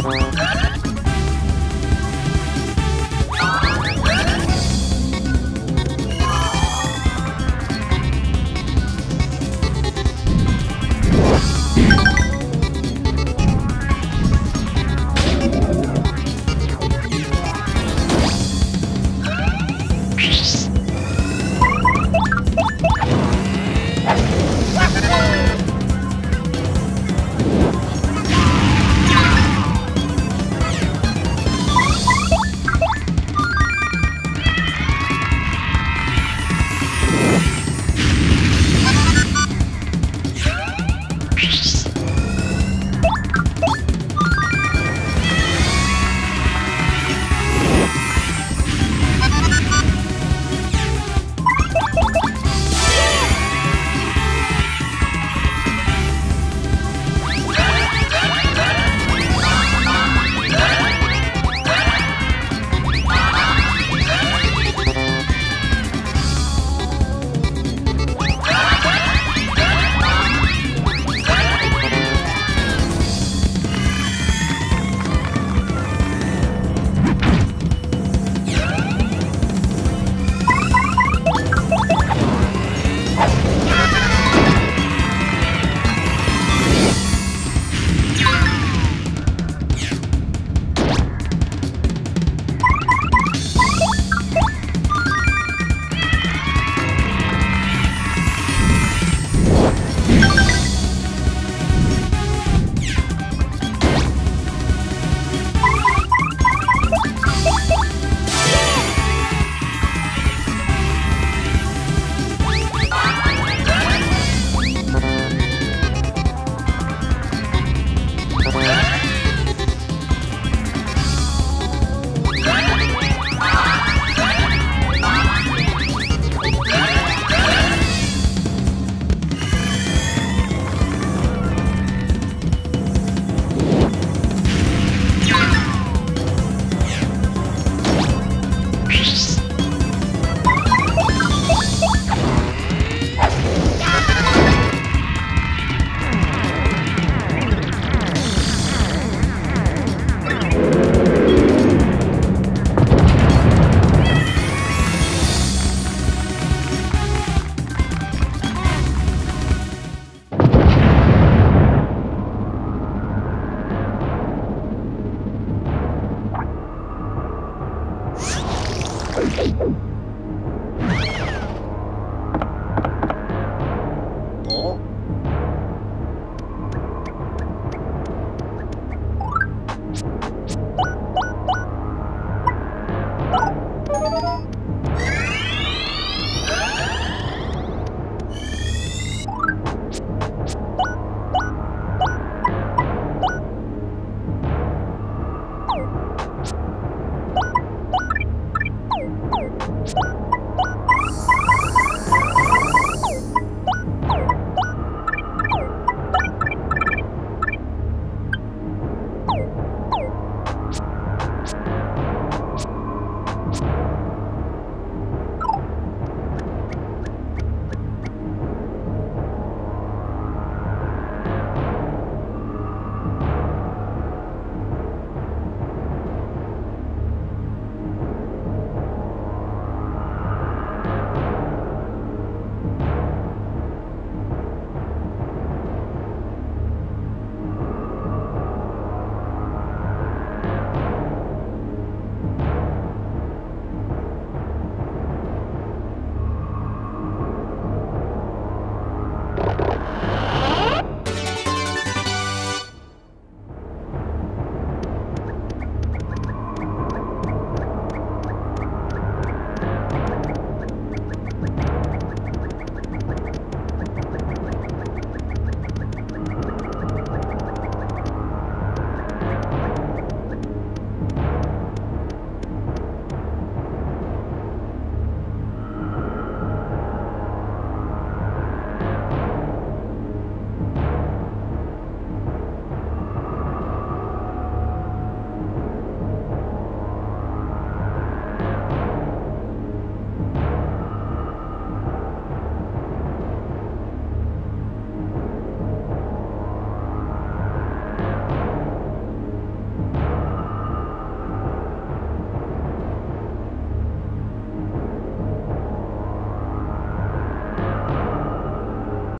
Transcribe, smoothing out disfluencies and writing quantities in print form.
What?